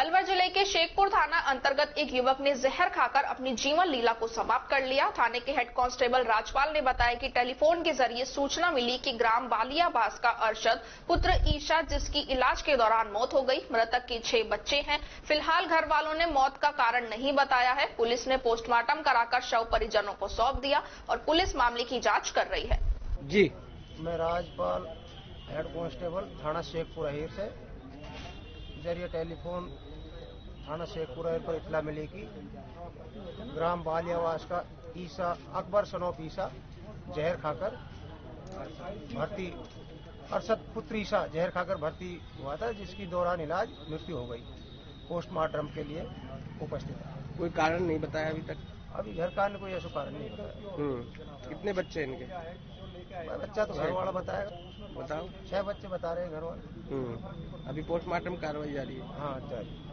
अलवर जिले के शेखपुर थाना अंतर्गत एक युवक ने जहर खाकर अपनी जीवन लीला को समाप्त कर लिया। थाने के हेड कांस्टेबल राजपाल ने बताया कि टेलीफोन के जरिए सूचना मिली कि ग्राम बालियाबास का अरशद पुत्र ईशा, जिसकी इलाज के दौरान मौत हो गई। मृतक के 6 बच्चे हैं। फिलहाल घर वालों ने मौत का कारण नहीं बताया है। पुलिस ने पोस्टमार्टम कराकर शव परिजनों को सौंप दिया और पुलिस मामले की जाँच कर रही है। जी, मैं राजपाल हेड कांस्टेबल थाना शेखपुर अहीर से जरिए टेलीफोन थाना शेखपुर अहीर पर इतला मिली कि ग्राम बालियावास का ईसा अकबर सन ऑफ ईसा जहर खाकर भर्ती अरशद पुत्र ईसा जहर खाकर भर्ती हुआ था, जिसकी दौरान इलाज मृत्यु हो गई। पोस्टमार्टम के लिए उपस्थित था। कोई कारण नहीं बताया अभी तक? अभी घर का कोई ऐसा कारण नहीं बताया। कितने बच्चे इनके? बच्चा तो घर वाला बताएगा। बताओ, 6 बच्चे बता रहे हैं घर वाले। अभी पोस्टमार्टम कार्रवाई जारी है। हाँ, जारी।